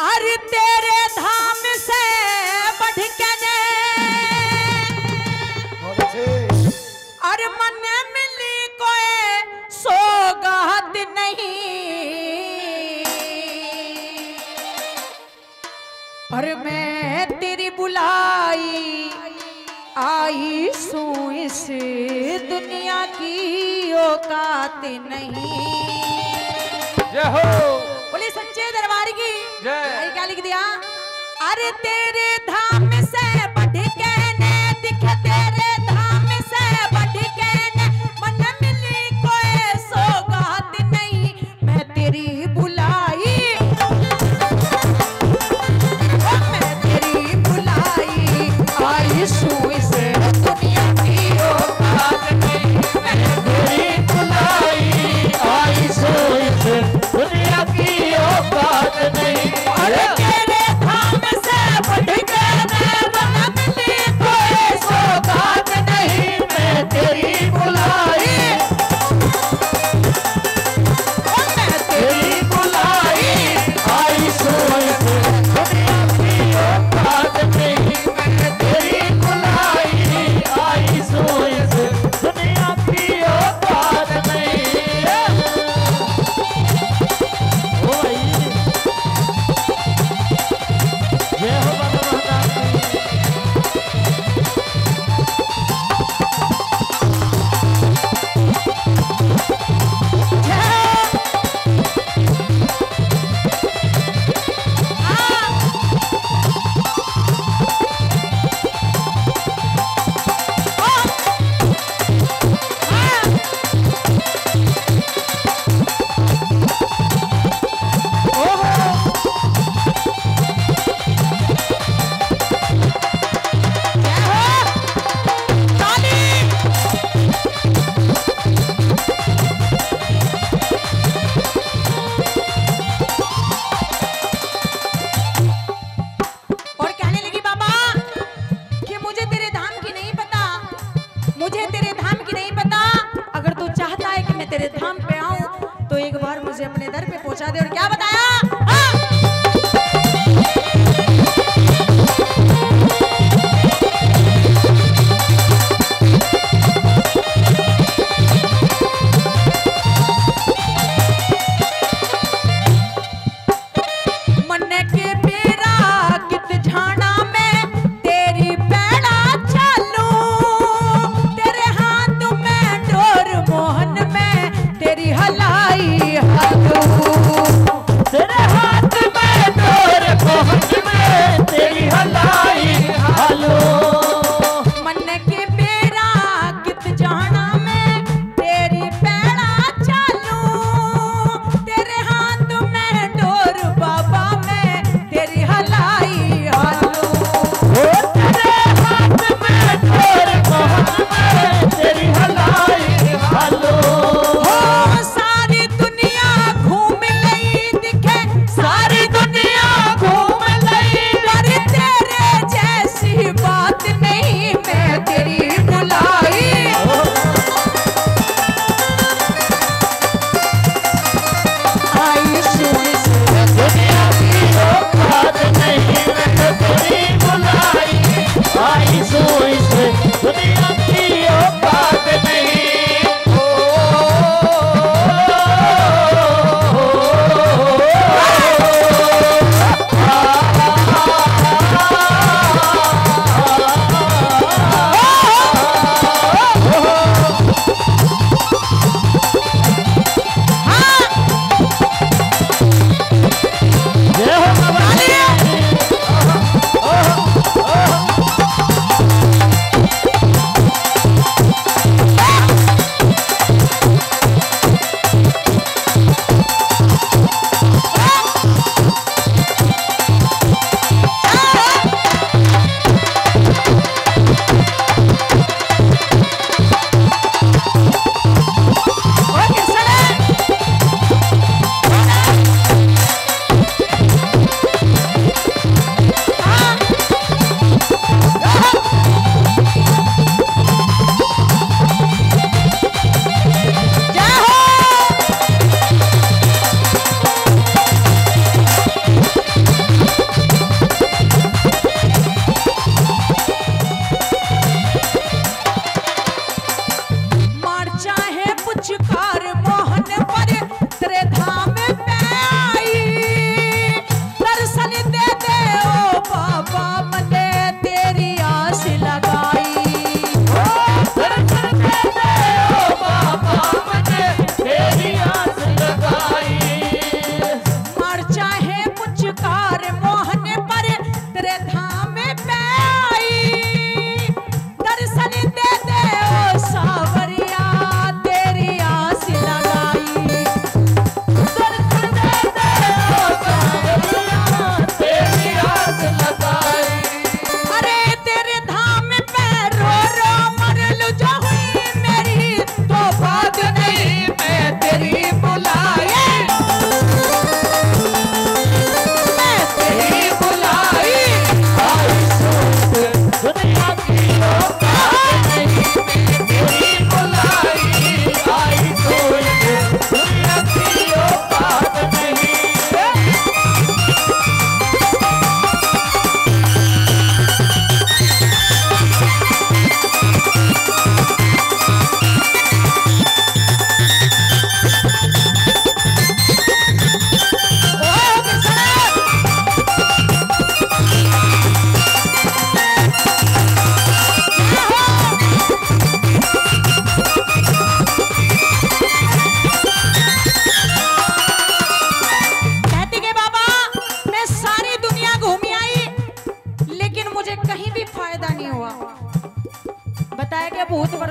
अरे तेरे धाम से बढ़ के अरे मन मिली कोई सौगात नहीं, पर मैं तेरी बुलाई आई सू इस दुनिया की औकात नहीं। जय हो बोले सच्चे दरबार की जय। क्या लिख दिया, अरे तेरे धाम से बढ़ के दिख तेरे धाम से बढ़ के मन मिली कोई सौगात नहीं, मैं तेरी बुलाई आई सुई से दुनिया की औकात नहीं, मैं तेरी बुलाई आई सुई से दुनिया की औकात नहीं। अरे तेरे धाम से बढ़ के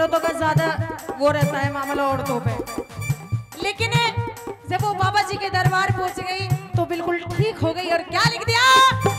औरतों का ज्यादा वो रहता है मामला औरतों पे, लेकिन जब वो बाबा जी के दरबार पहुंच गई तो बिल्कुल ठीक हो गई और क्या लिख दिया